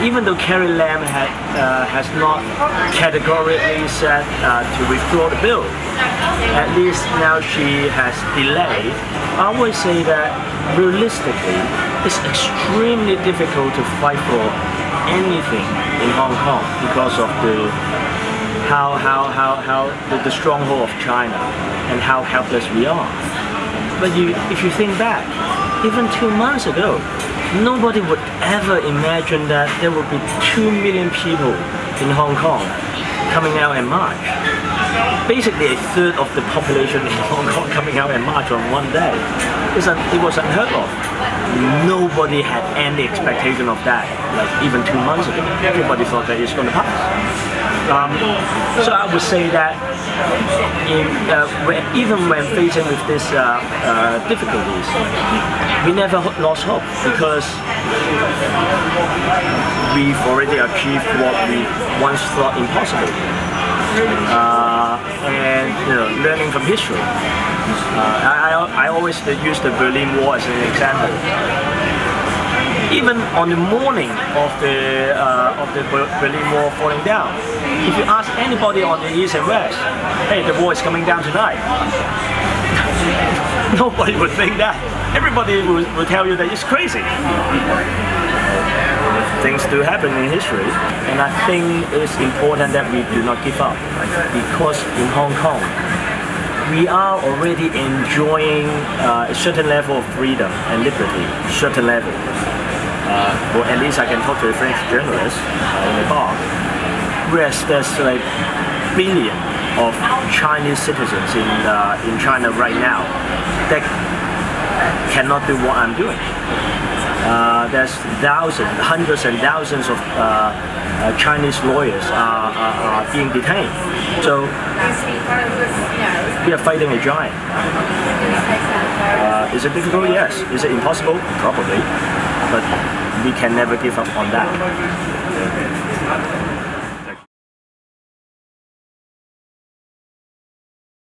even though Carrie Lam has not categorically said to withdraw the bill, at least now she has delayed. I would say that realistically, it's extremely difficult to fight for anything in Hong Kong because of the how the stronghold of China and how helpless we are. But if you think back, even 2 months ago, nobody would ever imagine that there would be 2 million people in Hong Kong coming out in March. Basically a third of the population in Hong Kong coming out in March on one day. It was unheard of. Nobody had any expectation of that, like even 2 months ago. Everybody thought that it's going to pass. So I would say that even when facing with these difficulties, we never lost hope because we've already achieved what we once thought impossible. And you know, learning from history, I always use the Berlin Wall as an example. Even on the morning of the Berlin Wall falling down, if you ask anybody on the East and West, hey, the wall is coming down tonight, nobody would think that. Everybody would tell you that it's crazy. Things do happen in history, and I think it's important that we do not give up, because in Hong Kong, we are already enjoying a certain level of freedom and liberty, certain level. Well, at least I can talk to a French journalist in a bar, whereas there's like billions of Chinese citizens in China right now that cannot do what I'm doing. There's thousands, hundreds and thousands of Chinese lawyers are being detained. So we are fighting a giant. Is it difficult? Yes. Is it impossible? Probably. But we can never give up on that.